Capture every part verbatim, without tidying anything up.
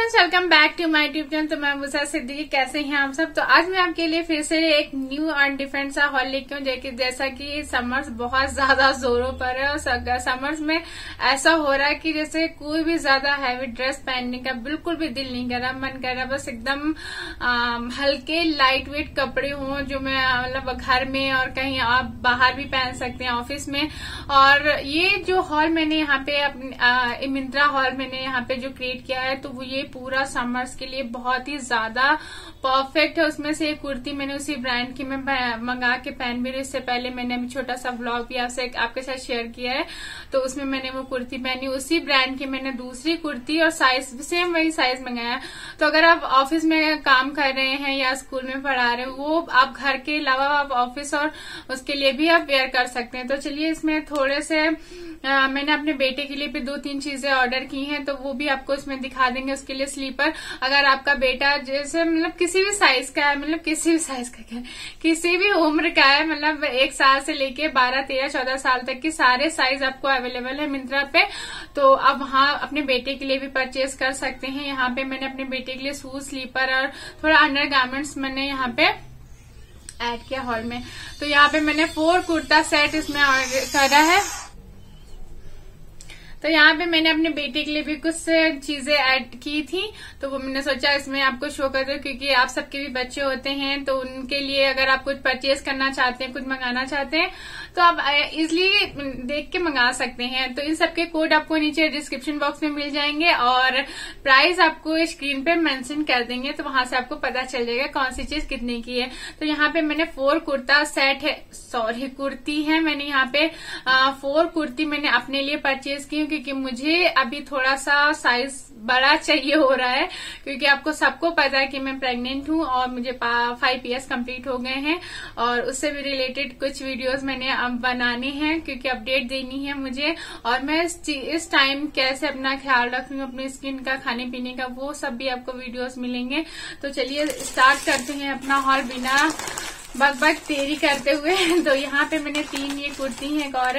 Friends welcome back to my YouTube channel. तो मैं मुसा सिद्दीकी, कैसे हैं आप सब। तो आज मैं आपके लिए फिर से एक न्यू और डिफरेंट सा हॉल लेके हूँ। जैसा कि समर्स बहुत ज्यादा जोरों पर है और समर्स में ऐसा हो रहा है कि जैसे कोई भी ज्यादा हैवी ड्रेस पहनने का बिल्कुल भी दिल नहीं कर रहा, मन कर रहा बस एकदम हल्के लाइट वेट कपड़े हों जो मैं मतलब घर में और कहीं आप बाहर भी पहन सकते हैं, ऑफिस में। और ये जो हॉल मैंने यहाँ पे मिंत्रा हॉल मैंने यहाँ पे जो क्रिएट किया है, तो वो ये पूरा समर्स के लिए बहुत ही ज्यादा परफेक्ट है। उसमें से एक कुर्ती मैंने उसी ब्रांड की मैं मंगा के पहन भी रही। इससे पहले मैंने अभी छोटा सा व्लॉग भी आपसे आपके साथ शेयर किया है, तो उसमें मैंने वो कुर्ती पहनी। उसी ब्रांड की मैंने दूसरी कुर्ती और साइज सेम वही साइज मंगाया। तो अगर आप ऑफिस में काम कर रहे हैं या स्कूल में पढ़ा रहे हो, वो आप घर के अलावा आप ऑफिस और उसके लिए भी आप वेयर कर सकते हैं। तो चलिए, इसमें थोड़े से आ, मैंने अपने बेटे के लिए भी दो तीन चीजें ऑर्डर की हैं, तो वो भी आपको इसमें दिखा देंगे। उसके लिए स्लीपर, अगर आपका बेटा जैसे मतलब किसी भी साइज का है, मतलब किसी भी साइज का क्या, किसी भी उम्र का है, मतलब एक साल से लेके बारह तेरह चौदह साल तक के सारे साइज आपको अवेलेबल है मिंत्रा पे। तो आप वहां अपने बेटे के लिए भी परचेज कर सकते हैं। यहाँ पे मैंने अपने बेटे के लिए शूज, स्लीपर और थोड़ा अंडर गार्मेंट्स मैंने यहाँ पे ऐड किया हॉल में। तो यहाँ पे मैंने फोर कुर्ता सेट इसमें ऑर्डर करा है। तो यहाँ पे मैंने अपने बेटे के लिए भी कुछ चीजें ऐड की थी, तो वो मैंने सोचा इसमें आपको शो कर दो, क्योंकि आप सबके भी बच्चे होते हैं, तो उनके लिए अगर आप कुछ परचेज करना चाहते हैं, कुछ मंगाना चाहते हैं, तो आप इजिली देख के मंगा सकते हैं। तो इन सबके कोड आपको नीचे डिस्क्रिप्शन बॉक्स में मिल जाएंगे और प्राइस आपको स्क्रीन पे मेंशन कर देंगे, तो वहां से आपको पता चल जाएगा कौन सी चीज कितने की है। तो यहाँ पे मैंने फोर कुर्ता सेट है, सॉरी कुर्ती है, मैंने यहाँ पे फोर कुर्ती मैंने अपने लिए परचेज की, क्योंकि मुझे अभी थोड़ा सा साइज बड़ा चाहिए हो रहा है, क्योंकि आपको सबको पता है कि मैं प्रेग्नेंट हूं और मुझे फाइव ईयर्स कंप्लीट हो गए हैं, और उससे भी रिलेटेड कुछ वीडियोस मैंने अब बनाने हैं, क्योंकि अपडेट देनी है मुझे। और मैं इस टाइम कैसे अपना ख्याल रख रही हूँ, अपनी स्किन का, खाने पीने का, वो सब भी आपको वीडियोस मिलेंगे। तो चलिए स्टार्ट करते हैं अपना हॉल बिना बग बग तेरी करते हुए। तो यहाँ पे मैंने तीन ये कुर्ती हैं, एक और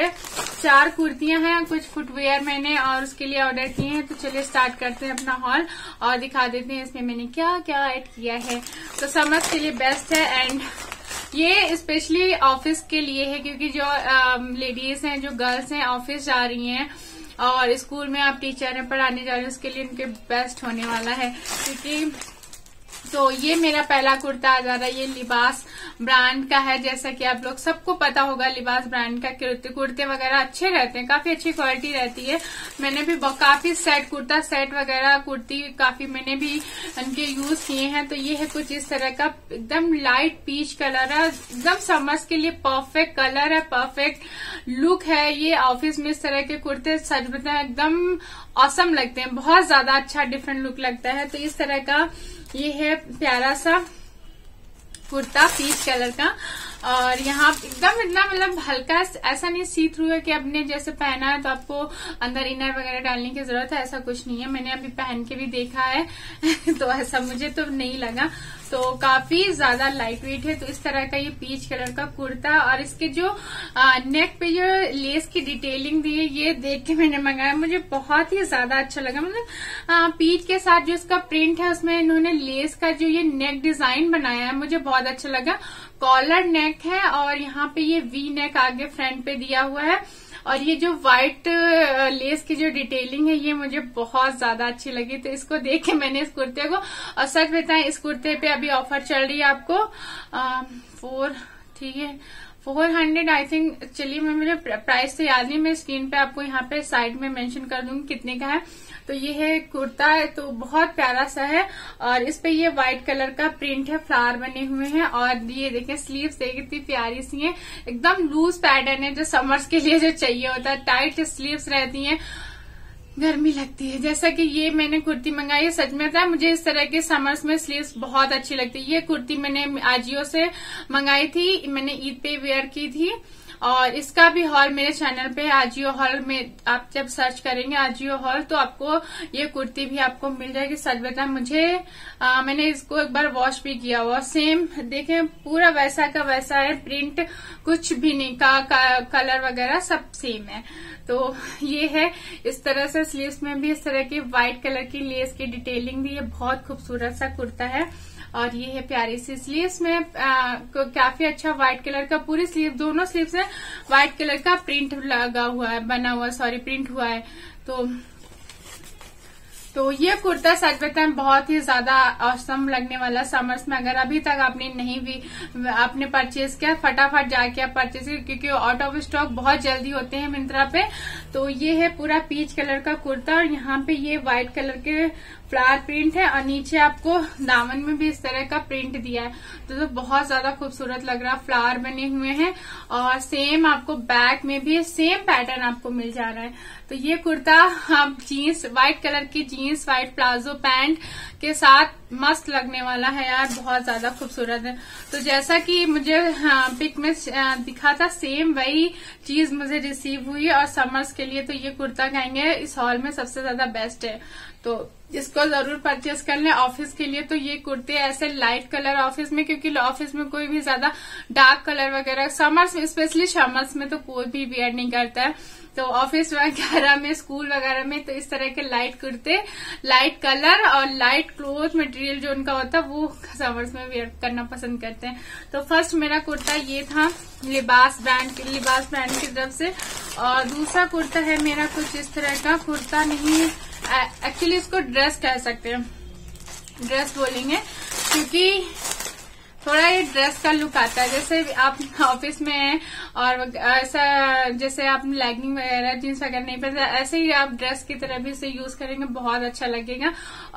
चार कुर्तियां हैं, कुछ फुटवेयर मैंने और उसके लिए ऑर्डर किए हैं। तो चलिए स्टार्ट करते हैं अपना हॉल और दिखा देते हैं इसमें मैंने क्या क्या ऐड किया है। तो समझ के लिए बेस्ट है, एंड ये स्पेशली ऑफिस के लिए है, क्योंकि जो लेडीज हैं, जो गर्ल्स हैं, ऑफिस जा रही हैं और स्कूल में आप टीचर हैं, पढ़ाने जा रहे हैं, उसके लिए इनके बेस्ट होने वाला है। क्योंकि तो ये मेरा पहला कुर्ता आ जा रहा है, ये लिबास ब्रांड का है। जैसा कि आप लोग सबको पता होगा, लिबास ब्रांड का कुर्ते वगैरह अच्छे रहते हैं, काफी अच्छी क्वालिटी रहती है। मैंने भी काफी सेट कुर्ता सेट वगैरह कुर्ती काफी मैंने भी इनके यूज किए हैं। तो ये है कुछ इस तरह का, एकदम लाइट पीच कलर है, एकदम समर्स के लिए परफेक्ट कलर है, परफेक्ट लुक है। ये ऑफिस में इस तरह के कुर्ते सच बताएं एकदम ऑसम लगते हैं, बहुत ज्यादा अच्छा डिफरेंट लुक लगता है। तो इस तरह का ये है प्यारा सा कुर्ता पीच कलर का, और यहाँ एकदम इतना मतलब हल्का, ऐसा नहीं सी थ्रू है कि आपने जैसे पहना है तो आपको अंदर इनर वगैरह डालने की जरूरत है, ऐसा कुछ नहीं है। मैंने अभी पहन के भी देखा है तो ऐसा मुझे तो नहीं लगा। तो काफी ज्यादा लाइट वेट है। तो इस तरह का ये पीच कलर का कुर्ता, और इसके जो आ, नेक पे जो लेस की डिटेलिंग दी है, ये देख के मैंने मंगाया, मुझे बहुत ही ज्यादा अच्छा लगा। मतलब पीच के साथ जो इसका प्रिंट है, उसमें इन्होंने लेस का जो ये नेक डिजाइन बनाया है, मुझे बहुत अच्छा लगा। कॉलर नेक है और यहाँ पे ये वी नेक आगे फ्रंट पे दिया हुआ है, और ये जो व्हाइट लेस की जो डिटेलिंग है, ये मुझे बहुत ज्यादा अच्छी लगी। तो इसको देख के मैंने इस कुर्ते को, और सच बताएं इस कुर्ते पे अभी ऑफर चल रही है आपको फोर ठीक है फोर हंड्रेड आई थिंक। चलिए, मैं मुझे प्राइस से याद नहीं, मैं स्क्रीन पे आपको यहाँ पे साइड में मेंशन कर दूंगी कितने का है। तो ये है कुर्ता है, तो बहुत प्यारा सा है, और इस पे ये व्हाइट कलर का प्रिंट है, फ्लावर बने हुए हैं, और ये देखें स्लीव्स देखिए कितनी प्यारी सी हैं, एकदम लूज पैटर्न है, जो समर्स के लिए जो चाहिए होता है, टाइट स्लीव्स रहती हैं, गर्मी लगती है। जैसा कि ये मैंने कुर्ती मंगाई है, सच में था मुझे इस तरह के समर्स में स्लीव्स बहुत अच्छी लगती है। ये कुर्ती मैंने आजियो से मंगाई थी, मैंने ईद पे वेयर की थी, और इसका भी हॉल मेरे चैनल पे आजियो हॉल में आप जब सर्च करेंगे आजियो हॉल तो आपको ये कुर्ती भी आपको मिल जाएगी। सच बता मुझे आ, मैंने इसको एक बार वॉश भी किया हुआ, सेम देखें पूरा वैसा का वैसा है, प्रिंट कुछ भी नहीं, का, का कलर वगैरह सब सेम है। तो ये है इस तरह से, स्लीव्स में भी इस तरह की व्हाइट कलर की लेस की डिटेलिंग दी है। बहुत खूबसूरत सा कुर्ता है और ये है प्यारी सी स्लीव्स में आ, काफी अच्छा व्हाइट कलर का, पूरी स्लीव दोनों स्लीव्स में व्हाइट कलर का प्रिंट लगा हुआ है, बना हुआ सॉरी प्रिंट हुआ है। तो तो ये कुर्ता सच बताएं बहुत ही ज्यादा औसम लगने वाला समर्स में। अगर अभी तक आपने नहीं भी आपने परचेज किया, फटाफट जाके आप परचेज किया क्योंकि आउट ऑफ स्टॉक बहुत जल्दी होते हैं मिंत्रा पे। तो ये है पूरा पीच कलर का कुर्ता और यहाँ पे ये व्हाइट कलर के फ्लावर प्रिंट है और नीचे आपको दामन में भी इस तरह का प्रिंट दिया है। तो, तो बहुत ज्यादा खूबसूरत लग रहा, फ्लावर बने हुए हैं और सेम आपको बैक में भी सेम पैटर्न आपको मिल जा रहा है। तो ये कुर्ता आप जीन्स व्हाइट कलर की जीन्स व्हाइट प्लाजो पैंट के साथ मस्त लगने वाला है यार, बहुत ज्यादा खूबसूरत है। तो जैसा कि मुझे पिक में दिखा था सेम वही चीज मुझे रिसीव हुई और समर्स के लिए तो ये कुर्ता कहेंगे इस हॉल में सबसे ज्यादा बेस्ट है। तो इसको जरूर परचेज कर लें ऑफिस के लिए। तो ये कुर्ते ऐसे लाइट कलर ऑफिस में, क्योंकि ऑफिस में कोई भी ज्यादा डार्क कलर वगैरह समर्स में, स्पेशली समर्स में तो कोई भी वेयर नहीं करता है। तो ऑफिस वगैरह में स्कूल वगैरह में तो इस तरह के लाइट कुर्ते लाइट कलर और लाइट क्लोथ मटेरियल जो उनका होता है वो समर्स में वेयर करना पसंद करते हैं। तो फर्स्ट मेरा कुर्ता ये था लिबास ब्रांड के लिबास ब्रांड की तरफ से। और दूसरा कुर्ता है मेरा कुछ इस तरह का, कुर्ता नहीं एक्चुअली इसको ड्रेस कह सकते हैं, ड्रेस बोलेंगे क्योंकि थोड़ा ये ड्रेस का लुक आता है। जैसे आप ऑफिस में हैं और ऐसा जैसे आप लेगिंग वगैरह जींस वगैरह नहीं पहनते, ऐसे ही आप ड्रेस की तरह भी इसे यूज करेंगे, बहुत अच्छा लगेगा।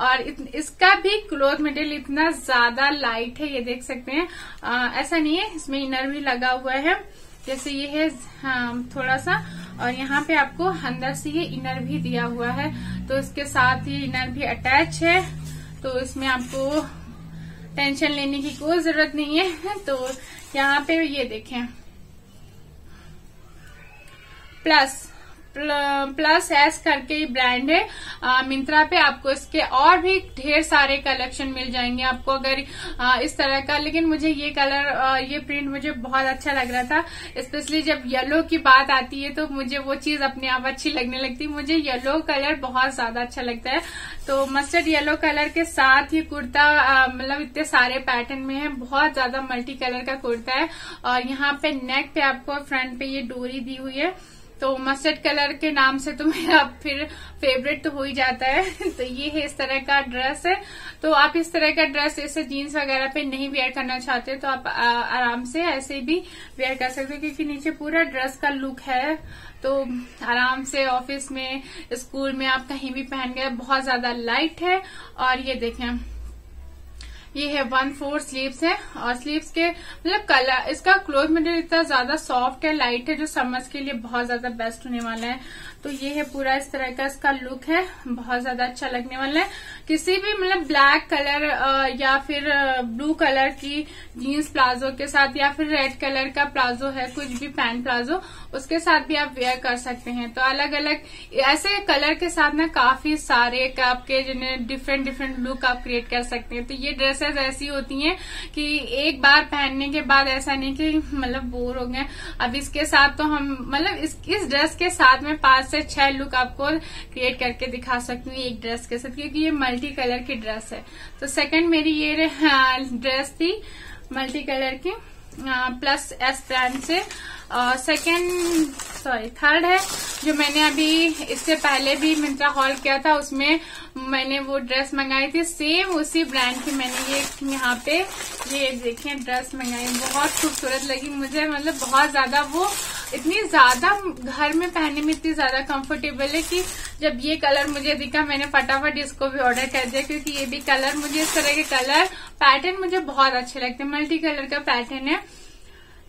और इसका भी क्लोथ मटेरियल इतना ज्यादा लाइट है, ये देख सकते हैं, आ, ऐसा नहीं है, इसमें इनर भी लगा हुआ है जैसे ये है हाँ, थोड़ा सा, और यहाँ पे आपको अंदर से ये इनर भी दिया हुआ है। तो इसके साथ ये इनर भी अटैच है, तो इसमें आपको टेंशन लेने की कोई जरूरत नहीं है। तो यहाँ पे ये देखें प्लस प्लस एस करके ब्रांड है आ, मिंत्रा पे, आपको इसके और भी ढेर सारे कलेक्शन मिल जाएंगे आपको अगर आ, इस तरह का। लेकिन मुझे ये कलर आ, ये प्रिंट मुझे बहुत अच्छा लग रहा था, स्पेशली जब येलो की बात आती है तो मुझे वो चीज अपने आप अच्छी लगने लगती है। मुझे येलो कलर बहुत ज्यादा अच्छा लगता है, तो मस्टर्ड येलो कलर के साथ ये कुर्ता मतलब इतने सारे पैटर्न में है, बहुत ज्यादा मल्टी कलर का कुर्ता है। और यहाँ पे नेक पे आपको फ्रंट पे ये डोरी दी हुई है। तो मस्टर्ड कलर के नाम से तो मेरा फिर फेवरेट तो हो ही जाता है। तो ये है इस तरह का ड्रेस है। तो आप इस तरह का ड्रेस ऐसे जीन्स वगैरह पे नहीं वेयर करना चाहते तो आप आ, आराम से ऐसे भी वेयर कर सकते हो, क्योंकि नीचे पूरा ड्रेस का लुक है। तो आराम से ऑफिस में स्कूल में आप कहीं भी पहन गए, बहुत ज्यादा लाइट है। और ये देखें ये है वन फोर स्लीव्स है और स्लीव्स के मतलब कलर इसका क्लोथ मटेरियल इतना ज्यादा सॉफ्ट है, लाइट है, जो समर्स के लिए बहुत ज्यादा बेस्ट होने वाला है। तो ये है पूरा इस तरह का इसका लुक है, बहुत ज्यादा अच्छा लगने वाला है। किसी भी मतलब ब्लैक कलर या फिर ब्लू कलर की जीन्स प्लाजो के साथ या फिर रेड कलर का प्लाजो है, कुछ भी पैंट प्लाजो उसके साथ भी आप वेयर कर सकते हैं। तो अलग अलग ऐसे कलर के साथ ना काफी सारे आपके जिन्हें डिफरेंट डिफरेंट लुक आप क्रिएट कर सकते हैं। तो ये ड्रेस ऐसी होती हैं कि एक बार पहनने के बाद ऐसा नहीं कि मतलब बोर हो गए। अब इसके साथ तो हम मतलब इस, इस ड्रेस के साथ मैं पांच से छह लुक आपको क्रिएट करके दिखा सकती हूँ एक ड्रेस के साथ, क्योंकि ये मल्टी कलर की ड्रेस है। तो सेकंड मेरी ये ड्रेस थी मल्टी कलर की प्लस एस ब्रांड से। और सेकेंड सॉरी थर्ड है जो मैंने अभी इससे पहले भी मिंत्रा हॉल किया था, उसमें मैंने वो ड्रेस मंगाई थी सेम उसी ब्रांड की। मैंने ये यहाँ पे ये देखें ड्रेस मंगाई, बहुत खूबसूरत लगी मुझे, मतलब बहुत ज्यादा वो इतनी ज्यादा घर में पहनने में इतनी ज्यादा कंफर्टेबल है कि जब ये कलर मुझे दिखा मैंने फटाफट इसको भी ऑर्डर कर दिया, क्योंकि ये भी कलर मुझे इस तरह के कलर पैटर्न मुझे बहुत अच्छे लगते हैं, मल्टी कलर का पैटर्न है।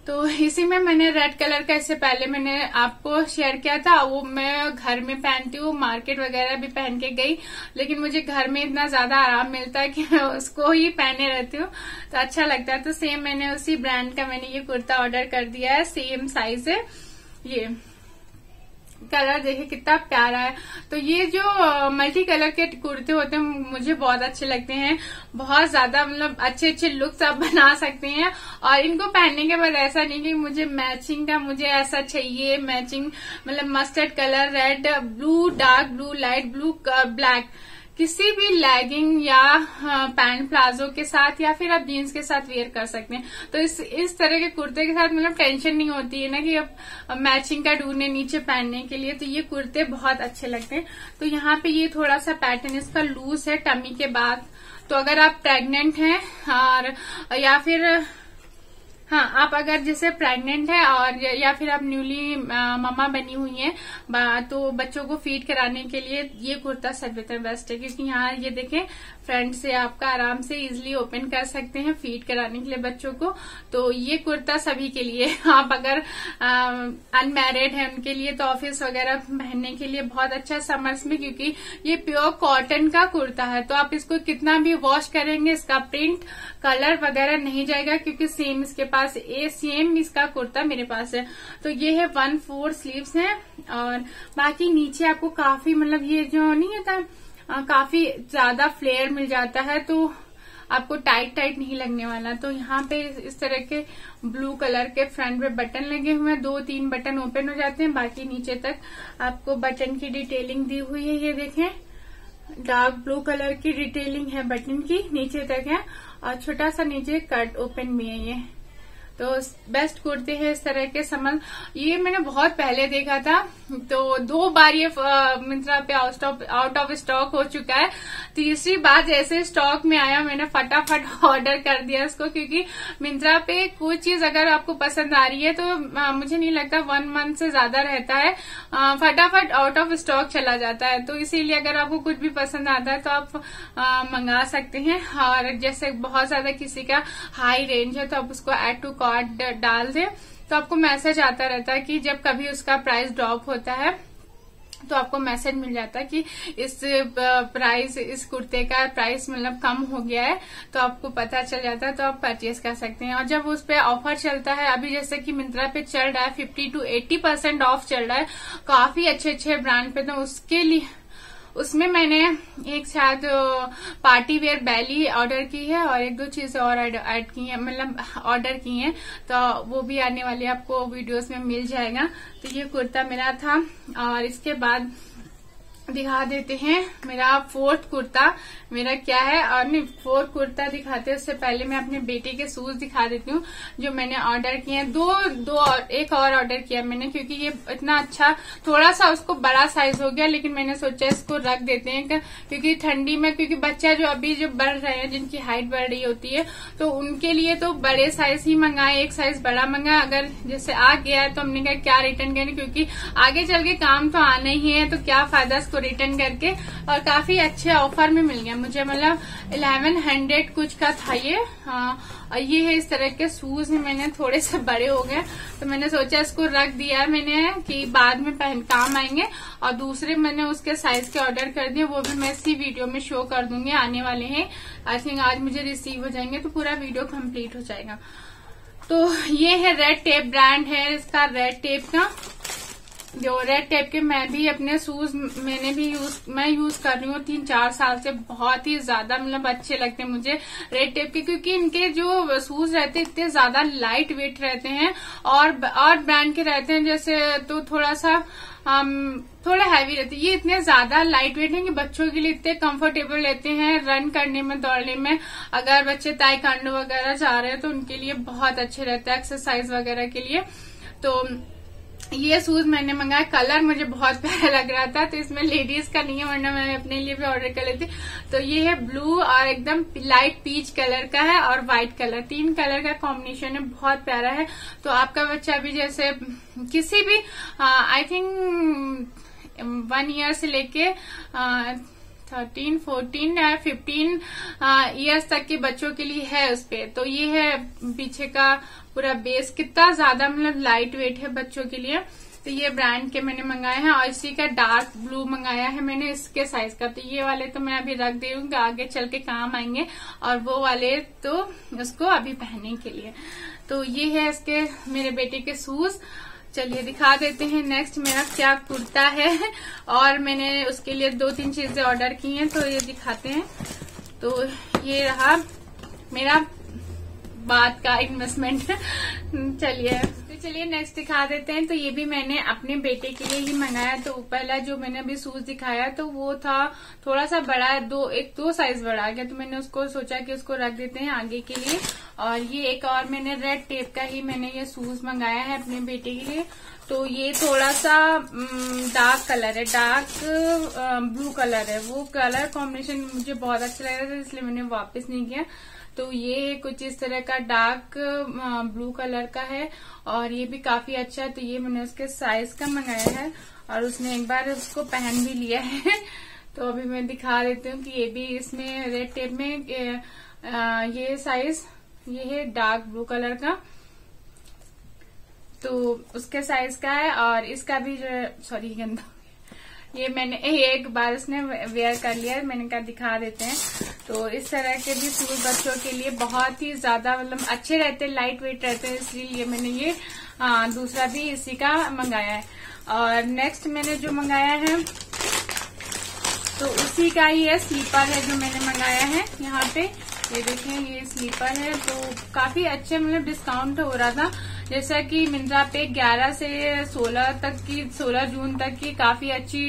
तो इसी में मैंने रेड कलर का, इससे पहले मैंने आपको शेयर किया था, वो मैं घर में पहनती हूँ, मार्केट वगैरह भी पहन के गई, लेकिन मुझे घर में इतना ज्यादा आराम मिलता है कि मैं उसको ही पहने रहती हूँ, तो अच्छा लगता है। तो सेम मैंने उसी ब्रांड का मैंने ये कुर्ता ऑर्डर कर दिया है, सेम साइज है। ये कलर देखिए कितना प्यारा है। तो ये जो मल्टी कलर के कुर्ते होते हैं मुझे बहुत अच्छे लगते हैं, बहुत ज्यादा मतलब अच्छे अच्छे लुक्स आप बना सकते हैं। और इनको पहनने के बाद ऐसा नहीं कि मुझे मैचिंग का मुझे ऐसा चाहिए, मैचिंग मतलब mustard colour, red, blue, dark blue, light blue, black, किसी भी लेगिंग या पैंट प्लाजो के साथ या फिर आप जीन्स के साथ वेयर कर सकते हैं। तो इस इस तरह के कुर्ते के साथ मतलब टेंशन नहीं होती है ना कि अब मैचिंग का ढूंढने नीचे पहनने के लिए। तो ये कुर्ते बहुत अच्छे लगते हैं। तो यहाँ पे ये थोड़ा सा पैटर्न इसका लूज है टमी के बाद, तो अगर आप प्रेग्नेंट हैं और या फिर हाँ आप अगर जैसे प्रेग्नेंट है और या फिर आप न्यूली मम्मा बनी हुई हैं तो बच्चों को फीड कराने के लिए ये कुर्ता सबसे बेस्ट है, क्योंकि यहाँ ये देखें फ्रंट से आपका आराम से इजीली ओपन कर सकते हैं फीड कराने के लिए बच्चों को। तो ये कुर्ता सभी के लिए, आप अगर अनमैरिड हैं उनके लिए तो ऑफिस वगैरह पहनने के लिए बहुत अच्छा समर्स में, क्योंकि ये प्योर कॉटन का कुर्ता है, तो आप इसको कितना भी वॉश करेंगे इसका प्रिंट कलर वगैरह नहीं जाएगा, क्योंकि सेम इसके पास ए सेम इसका कुर्ता मेरे पास है। तो ये है वन फोर स्लीव्स हैं और बाकी नीचे आपको काफी मतलब ये जो नहीं होता आ, काफी ज्यादा फ्लेयर मिल जाता है, तो आपको टाइट टाइट नहीं लगने वाला। तो यहाँ पे इस तरह के ब्लू कलर के फ्रंट पे बटन लगे हुए हैं, दो तीन बटन ओपन हो जाते हैं, बाकी नीचे तक आपको बटन की डिटेलिंग दी हुई है। ये देखें डार्क ब्लू कलर की डिटेलिंग है बटन की, नीचे तक है और छोटा सा नीचे कट ओपन भी है। ये तो बेस्ट कुर्ते हैं इस तरह के समल। ये मैंने बहुत पहले देखा था, तो दो बार ये मिंत्रा पे आउट ऑफ स्टॉक हो चुका है, तीसरी बार जैसे स्टॉक में आया मैंने फटाफट ऑर्डर कर दिया इसको, क्योंकि मिंत्रा पे कोई चीज अगर आपको पसंद आ रही है तो आ, मुझे नहीं लगता वन मंथ से ज्यादा रहता है, आ, फटाफट आउट ऑफ स्टॉक चला जाता है। तो इसीलिए अगर आपको कुछ भी पसंद आता है तो आप आ, मंगा सकते हैं, और जैसे बहुत ज्यादा किसी का हाई रेंज है तो आप उसको एड टू कार्ट डाल दें, तो आपको मैसेज आता रहता है कि जब कभी उसका प्राइस ड्रॉप होता है तो आपको मैसेज मिल जाता है कि इस प्राइस इस कुर्ते का प्राइस मतलब कम हो गया है, तो आपको पता चल जाता है, तो आप परचेज कर सकते हैं। और जब उस पर ऑफर चलता है, अभी जैसे कि मिंत्रा पे चल रहा है fifty to eighty percent off चल रहा है काफी अच्छे अच्छे ब्रांड पे, तो उसके लिए उसमें मैंने एक शायद पार्टी वेयर बैली ऑर्डर की है और एक दो चीजें और ऐड की है मतलब ऑर्डर की हैं, तो वो भी आने वाली आपको वीडियोस में मिल जाएगा। तो ये कुर्ता मेरा था, और इसके बाद दिखा देते हैं मेरा फोर्थ कुर्ता मेरा क्या है, और नहीं फोर्थ कुर्ता दिखाते हैं उससे पहले मैं अपने बेटे के शूज दिखा देती हूँ जो मैंने ऑर्डर किए हैं। दो दो और, एक और ऑर्डर किया मैंने, क्योंकि ये इतना अच्छा थोड़ा सा उसको बड़ा साइज हो गया, लेकिन मैंने सोचा इसको रख देते हैं, क्योंकि ठंडी में क्योंकि बच्चा जो अभी जो बढ़ रहे हैं जिनकी हाइट बढ़ रही होती है तो उनके लिए तो बड़े साइज ही मंगाए, एक साइज बड़ा मंगाए। अगर जैसे आ गया है तो हमने कहा क्या रिटर्न करना, क्योंकि आगे चल के काम तो आने ही है, तो क्या फायदा रिटर्न करके। और काफी अच्छे ऑफर में मिल गया मुझे, मतलब इलेवन हंड्रेड कुछ का था ये। हाँ, और ये है इस तरह के शूज, मैंने थोड़े से बड़े हो गए तो मैंने सोचा इसको रख दिया मैंने कि बाद में पहन काम आएंगे, और दूसरे मैंने उसके साइज के ऑर्डर कर दिए, वो भी मैं इसी वीडियो में शो कर दूंगी, आने वाले हैं आई थिंक आज मुझे रिसीव हो जाएंगे, तो पूरा वीडियो कम्प्लीट हो जाएगा। तो ये है रेड टेप ब्रांड है इसका, रेड टेप का जो रेड टेप के मैं भी अपने शूज मैंने भी यूज मैं यूज कर रही हूँ तीन चार साल से, बहुत ही ज्यादा मतलब अच्छे लगते हैं मुझे रेड टेप के, क्योंकि इनके जो शूज रहते हैं इतने ज्यादा लाइट वेट रहते हैं, और और ब्रांड के रहते हैं जैसे तो थोड़ा सा Um, थोड़ा हैवी रहती है, ये इतने ज्यादा लाइट वेट है कि बच्चों के लिए इतने कंफर्टेबल रहते हैं रन करने में, दौड़ने में। अगर बच्चे ताइक्वांडो वगैरह जा रहे हैं तो उनके लिए बहुत अच्छे रहते हैं एक्सरसाइज वगैरह के लिए। तो ये शूज मैंने मंगाया, कलर मुझे बहुत प्यारा लग रहा था, तो इसमें लेडीज का नहीं है वरना मैंने अपने लिए भी ऑर्डर कर लेती। तो ये है ब्लू और एकदम लाइट पीच कलर का है और व्हाइट कलर, तीन कलर का कॉम्बिनेशन है, बहुत प्यारा है। तो आपका बच्चा भी जैसे किसी भी आई थिंक वन ईयर से लेके थर्टीन फोर्टीन या फिफ्टीन ईयर्स तक के बच्चों के लिए है उस पर। तो ये है पीछे का पूरा बेस, कितना ज्यादा मतलब लाइट वेट है बच्चों के लिए। तो ये ब्रांड के मैंने मंगाए हैं और इसी का डार्क ब्लू मंगाया है मैंने इसके साइज का। तो ये वाले तो मैं अभी रख दे रही हूँ, आगे चल के काम आएंगे, और वो वाले तो उसको अभी पहनने के लिए। तो ये है इसके मेरे बेटे के शूज। चलिए दिखा देते हैं नेक्स्ट मेरा क्या कुर्ता है, और मैंने उसके लिए दो तीन चीजें ऑर्डर की हैं तो ये दिखाते हैं। तो ये रहा मेरा बात का इन्वेस्टमेंट। चलिए तो चलिए नेक्स्ट दिखा देते हैं। तो ये भी मैंने अपने बेटे के लिए ही मंगाया। तो पहला जो मैंने अभी शूज दिखाया तो वो था थोड़ा सा बड़ा, दो एक दो साइज बड़ा आ गया, तो मैंने उसको सोचा कि उसको रख देते हैं आगे के लिए। और ये एक और मैंने रेड टेप का ही मैंने ये शूज मंगाया है अपने बेटे के लिए। तो ये थोड़ा सा डार्क कलर है, डार्क ब्लू कलर है, वो कलर कॉम्बिनेशन मुझे बहुत अच्छा लग रहा था इसलिए मैंने वापस नहीं किया। तो ये कुछ इस तरह का डार्क ब्लू कलर का है और ये भी काफी अच्छा है। तो ये मैंने उसके साइज का मंगाया है और उसने एक बार उसको पहन भी लिया है। तो अभी मैं दिखा देती हूँ कि ये भी इसमें रेड टेप में ये साइज ये है डार्क ब्लू कलर का, तो उसके साइज का है। और इसका भी जो सॉरी गंदा ये मैंने एक बार उसने वेयर कर लिया, मैंने कहा दिखा देते हैं। तो इस तरह के भी शूज बच्चों के लिए बहुत ही ज्यादा मतलब अच्छे रहते हैं, लाइट वेट रहते हैं, इसलिए मैंने ये आ, दूसरा भी इसी का मंगाया है। और नेक्स्ट मैंने जो मंगाया है तो उसी का ही है, स्लीपर है जो मैंने मंगाया है। यहाँ पे ये देखिए ये स्लीपर है, तो काफी अच्छे मतलब डिस्काउंट हो रहा था, जैसा कि मिंत्रा पे ग्यारह से सोलह तक की सोलह जून तक की काफी अच्छी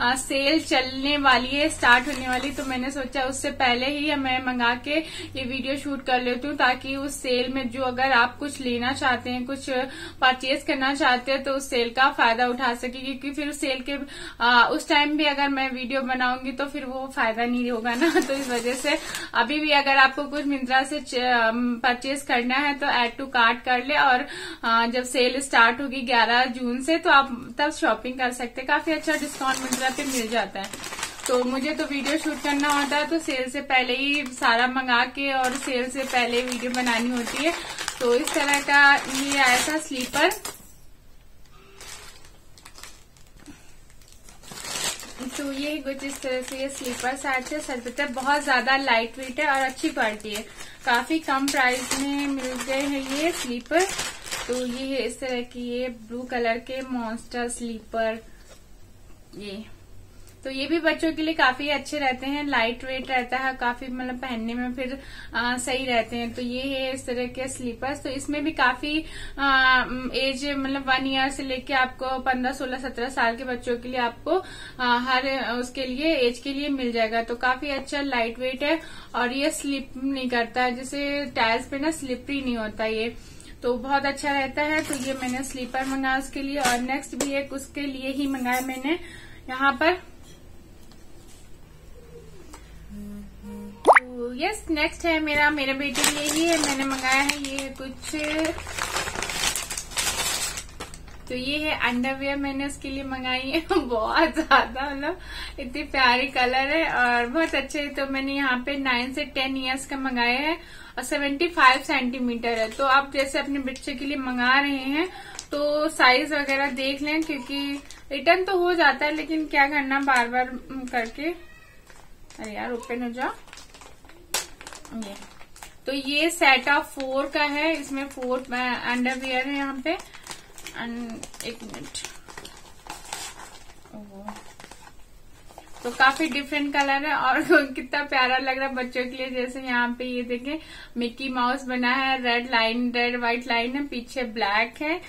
आ, सेल चलने वाली है, स्टार्ट होने वाली। तो मैंने सोचा उससे पहले ही मैं मंगा के ये वीडियो शूट कर लेती हूँ, ताकि उस सेल में जो अगर आप कुछ लेना चाहते हैं, कुछ परचेज करना चाहते हैं, तो उस सेल का फायदा उठा सके। क्योंकि फिर सेल के आ, उस टाइम भी अगर मैं वीडियो बनाऊंगी तो फिर वो फायदा नहीं होगा ना। तो इस वजह से अभी भी अगर आपको कुछ मिंत्रा से परचेज करना है तो ऐड टू कार्ट कर ले, और जब सेल स्टार्ट होगी ग्यारह जून से तो आप तब शॉपिंग कर सकते हैं। काफी अच्छा डिस्काउंट मिंत्रा पे मिल जाता है। तो मुझे तो वीडियो शूट करना होता है तो सेल से पहले ही सारा मंगा के और सेल से पहले वीडियो बनानी होती है। तो इस तरह का ये आया था स्लीपर, तो ये कुछ इस तरह से ये स्लीपर सेट है। सरपते बहुत ज्यादा लाइट वेट है और अच्छी क्वालिटी है, काफी कम प्राइस में मिल गए हैं ये स्लीपर। तो ये है इस तरह की ये ब्लू कलर के मॉन्स्टर स्लीपर, ये तो ये भी बच्चों के लिए काफी अच्छे रहते हैं, लाइट वेट रहता है, काफी मतलब पहनने में फिर आ, सही रहते हैं। तो ये है इस तरह के स्लीपर्स, तो इसमें भी काफी आ, एज मतलब वन ईयर से लेके आपको पंद्रह सोलह सत्रह साल के बच्चों के लिए आपको आ, हर उसके लिए एज के लिए मिल जाएगा। तो काफी अच्छा लाइट वेट है और ये स्लिप नहीं करता है, जैसे टायर्स पे ना स्लिपरी नहीं होता ये, तो बहुत अच्छा रहता है। तो ये मैंने स्लीपर मंगाया उसके लिए। और नेक्स्ट भी एक उसके लिए ही मंगाया मैंने यहाँ पर। तो यस नेक्स्ट है मेरा मेरे बेटे के लिए ही है, मैंने मंगाया है ये कुछ, तो ये है अंडरवियर मैंने उसके लिए मंगाई है। बहुत ज्यादा मतलब इतनी प्यारी कलर है और बहुत अच्छे। तो मैंने यहाँ पे नाइन से टेन ईयर्स का मंगाया है और सेवेंटी फाइव सेंटीमीटर है। तो आप जैसे अपने बच्चे के लिए मंगा रहे हैं तो साइज वगैरह देख लें, क्योंकि रिटर्न तो हो जाता है लेकिन क्या करना बार बार करके। अरे यार ओपन हो जाओ। ये तो ये सेट ऑफ फोर का है, इसमें फोर अंडरवियर है यहाँ पे। एक मिनट, तो काफी डिफरेंट कलर है और कितना प्यारा लग रहा है बच्चों के लिए। जैसे यहाँ पे ये देखें मिकी माउस बना है, red line red white line है, पीछे ब्लैक है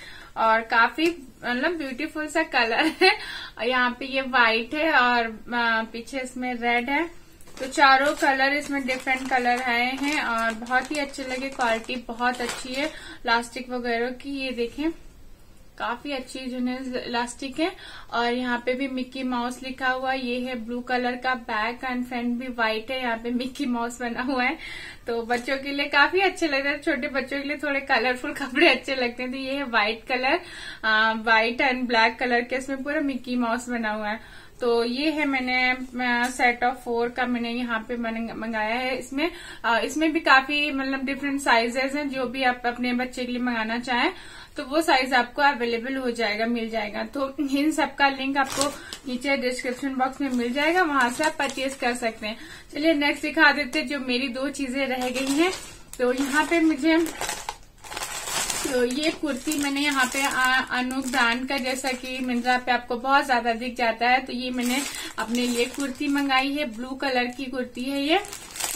और काफी मतलब ब्यूटीफुल सा कलर है। और यहाँ पे ये व्हाइट है और पीछे इसमें रेड है। तो चारों कलर इसमें डिफरेंट कलर आए हैं और बहुत ही अच्छे लगे, क्वालिटी बहुत अच्छी है प्लास्टिक वगैरह की। ये देखें काफी अच्छी जिन्हें इलास्टिक है। और यहाँ पे भी मिक्की माउस लिखा हुआ, ये है ब्लू कलर का, बैक एंड फ्रंट भी व्हाइट है, यहाँ पे मिक्की माउस बना हुआ है। तो बच्चों के लिए काफी अच्छे लग रहे हैं, छोटे बच्चों के लिए थोड़े कलरफुल कपड़े अच्छे लगते हैं। तो ये है white colour, white and black colour के, इसमें पूरा मिक्की माउस बना हुआ है। तो ये है मैंने सेट ऑफ फोर का मैंने यहाँ पे मंगाया है। इसमें आ, इसमें भी काफी मतलब डिफरेंट साइजेस हैं, जो भी आप अपने बच्चे के लिए मंगाना चाहें तो वो साइज आपको अवेलेबल हो जाएगा, मिल जाएगा। तो इन सबका लिंक आपको नीचे डिस्क्रिप्शन बॉक्स में मिल जाएगा, वहां से आप परचेज कर सकते हैं। चलिए नेक्स्ट दिखा देते हैं, जो मेरी दो चीजें रह गई हैं। तो यहाँ पे मुझे तो ये कुर्ती मैंने यहाँ पे अनुग ब्रांड का, जैसा कि मिंत्रा पे आपको बहुत ज्यादा दिख जाता है, तो ये मैंने अपने लिए कुर्ती मंगाई है। ब्लू कलर की कुर्ती है ये,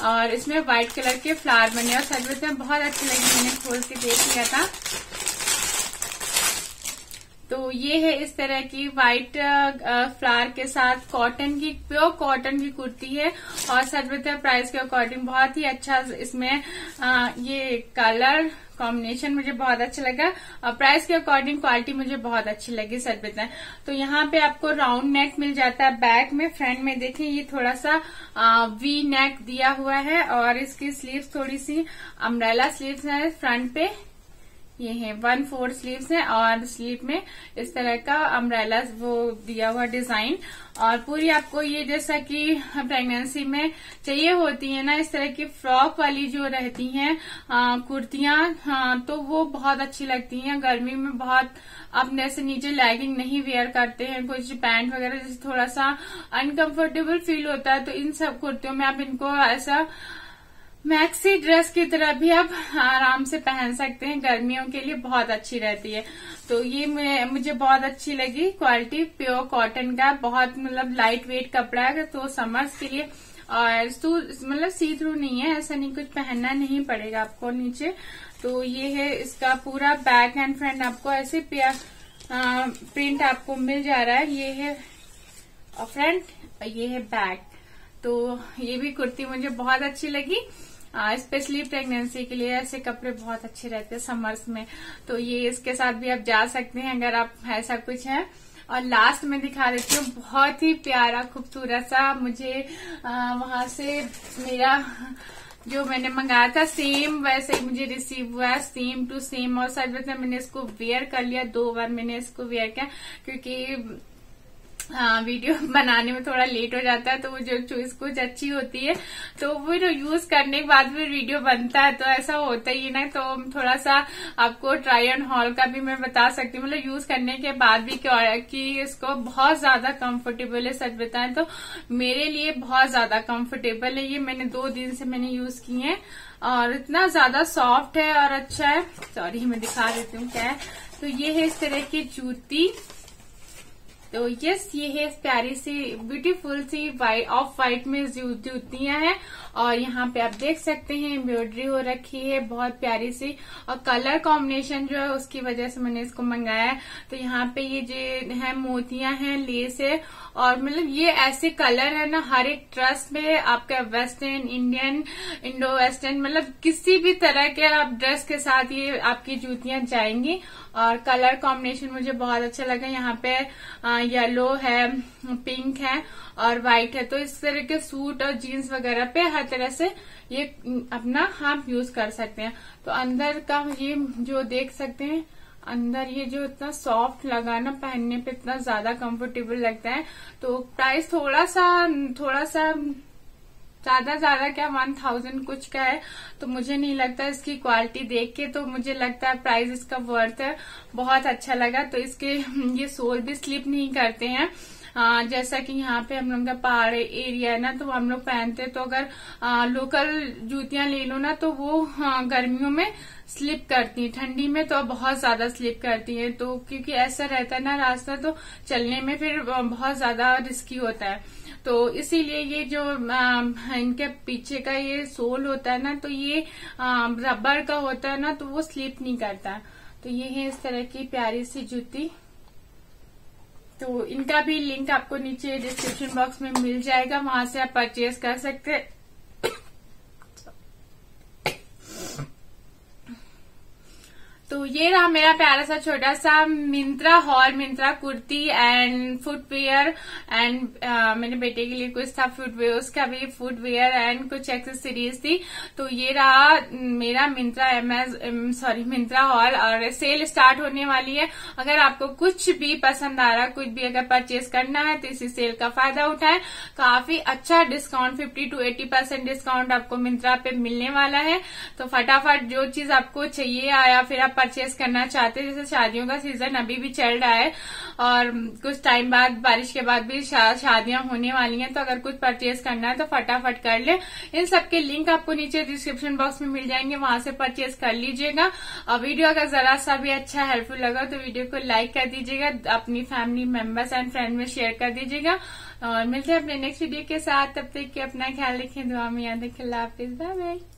और इसमें व्हाइट कलर के फ्लावर बने और सर्विस में बहुत अच्छी लगी, मैंने खोल के देख लिया था। तो ये है इस तरह की व्हाइट फ्लावर के साथ कॉटन की, प्योर कॉटन की कुर्ती है, और सर्वत्र प्राइस के अकॉर्डिंग बहुत ही अच्छा इसमें आ, ये कलर कॉम्बिनेशन मुझे बहुत अच्छा लगा, और प्राइस के अकॉर्डिंग क्वालिटी मुझे बहुत अच्छी लगी सर्वत्र। तो यहाँ पे आपको राउंड नेक मिल जाता है, बैक में फ्रंट में देखें ये थोड़ा सा आ, वी नेक दिया हुआ है, और इसकी स्लीव्स थोड़ी सी अम्ब्रेला स्लीव्स है, फ्रंट पे ये है वन फोर स्लीव्स है, और स्लीव में इस तरह का अम्ब्रेला वो दिया हुआ डिजाइन, और पूरी आपको ये जैसा कि प्रेगनेंसी में चाहिए होती है ना, इस तरह की फ्रॉक वाली जो रहती हैं कुर्तियां, तो वो बहुत अच्छी लगती हैं। गर्मी में बहुत अपने ऐसे नीचे लैगिंग नहीं वेयर करते हैं, कुछ पैंट वगैरह जैसे थोड़ा सा अनकंफर्टेबल फील होता है, तो इन सब कुर्तियों में आप इनको ऐसा मैक्सी ड्रेस की तरह भी आप आराम से पहन सकते हैं, गर्मियों के लिए बहुत अच्छी रहती है। तो ये मुझे बहुत अच्छी लगी क्वालिटी, प्योर कॉटन का, बहुत मतलब लाइट वेट कपड़ा है, तो समर्स के लिए, और मतलब सी थ्रू नहीं है, ऐसा नहीं कुछ पहनना नहीं पड़ेगा आपको नीचे। तो ये है इसका पूरा बैक एंड फ्रंट, आपको ऐसे प्रिंट आपको मिल जा रहा है। ये है फ्रंट, ये है बैक। तो ये भी कुर्ती मुझे बहुत अच्छी लगी, स्पेशली प्रेगनेंसी के लिए ऐसे कपड़े बहुत अच्छे रहते हैं समर्स में, तो ये इसके साथ भी आप जा सकते हैं अगर आप ऐसा कुछ है। और लास्ट में दिखा देती हूँ बहुत ही प्यारा खूबसूरत सा, मुझे आ, वहां से मेरा जो मैंने मंगाया था सेम वैसे ही मुझे रिसीव हुआ, सेम टू सेम, और सर्विस में मैंने इसको वेयर कर लिया, दो बार मैंने इसको वेयर किया, क्योंकि हाँ वीडियो बनाने में थोड़ा लेट हो जाता है, तो वो जो चॉइस कुछ अच्छी होती है तो वो जो यूज करने के बाद भी वीडियो बनता है, तो ऐसा होता ही ना, तो थोड़ा सा आपको ट्राई एंड हॉल का भी मैं बता सकती हूँ, मतलब यूज करने के बाद भी कि इसको बहुत ज्यादा कंफर्टेबल है। सच बताएं तो मेरे लिए बहुत ज्यादा कंफर्टेबल है, ये मैंने दो दिन से मैंने यूज की है, और इतना ज्यादा सॉफ्ट है और अच्छा है। सॉरी मैं दिखा देती हूँ क्या है। तो ये है इस तरह की जूती, तो यस ये है प्यारी सी ब्यूटीफुल सी वाइट ऑफ वाइट में जूतियां हैं, और यहाँ पे आप देख सकते हैं एम्ब्रॉयडरी हो रखी है बहुत प्यारी सी, और कलर कॉम्बिनेशन जो है उसकी वजह से मैंने इसको मंगाया है। तो यहाँ पे ये जो है मोतियां हैं, लेस है, और मतलब ये ऐसे कलर है ना हर एक ड्रेस में आपका, वेस्टर्न, इंडियन, इंडो वेस्टर्न, मतलब किसी भी तरह के आप ड्रेस के साथ ये आपकी जूतियां जाएंगी, और कलर कॉम्बिनेशन मुझे बहुत अच्छा लगा। यहाँ पे येलो है, पिंक है और व्हाइट है, तो इस तरह के सूट और जीन्स वगैरह पे हर तरह से ये अपना आप हाँ यूज कर सकते हैं। तो अंदर का ये जो देख सकते हैं, अंदर ये जो इतना सॉफ्ट लगा ना पहनने पे, इतना ज्यादा कंफर्टेबल लगता है। तो प्राइस थोड़ा सा थोड़ा सा ज्यादा ज्यादा क्या वन थाउजेंड कुछ का है, तो मुझे नहीं लगता इसकी क्वालिटी देख के, तो मुझे लगता है प्राइस इसका वर्थ है। बहुत अच्छा लगा। तो इसके ये सोल भी स्लिप नहीं करते हैं, आ, जैसा कि यहाँ पे हम लोग का पहाड़ एरिया है ना, तो हम लोग पहनते, तो अगर आ, लोकल जूतियां ले लो ना तो वो आ, गर्मियों में स्लिप करती है, ठंडी में तो बहुत ज्यादा स्लिप करती है, तो क्योंकि ऐसा रहता है ना रास्ता, तो चलने में फिर बहुत ज्यादा रिस्की होता है, तो इसीलिए ये जो आ, इनके पीछे का ये सोल होता है ना, तो ये रबर का होता है ना, तो वो स्लिप नहीं करता। तो ये है इस तरह की प्यारी सी जूती, तो इनका भी लिंक आपको नीचे डिस्क्रिप्शन बॉक्स में मिल जाएगा, वहां से आप परचेज कर सकते हैं। तो ये रहा मेरा प्यारा सा छोटा सा Myntra haul, Myntra kurti and footwear and मेरे बेटे के लिए कुछ था फुटवेयर, उसका भी फुटवेयर एंड कुछ एक्सेसरीज थी। तो ये रहा मेरा Myntra um sorry Myntra haul, और सेल स्टार्ट होने वाली है। अगर आपको कुछ भी पसंद आ रहा, कुछ भी अगर परचेज करना है तो इसी सेल का फायदा उठाएं। काफी अच्छा discount fifty to eighty percent discount आपको मिंत्रा पे मिलने वाला है। तो फटाफट जो चीज आपको चाहिए या फिर आप परचेज करना चाहते हैं, जैसे शादियों का सीजन अभी भी चल रहा है और कुछ टाइम बाद बारिश के बाद भी शा, शादियां होने वाली हैं, तो अगर कुछ परचेज करना है तो फटाफट कर ले। इन सबके लिंक आपको नीचे डिस्क्रिप्शन बॉक्स में मिल जाएंगे, वहां से परचेज कर लीजिएगा। और वीडियो अगर जरा सा भी अच्छा हेल्पफुल लगा तो वीडियो को लाइक कर दीजिएगा, अपनी फैमिली मेंबर्स एंड फ्रेंड में शेयर कर दीजिएगा। और मिलते हैं अपने नेक्स्ट वीडियो के साथ, तब तक के अपना ख्याल रखें, दुआ में याद रखें। अल्लाह हाफिज, बाय बाय।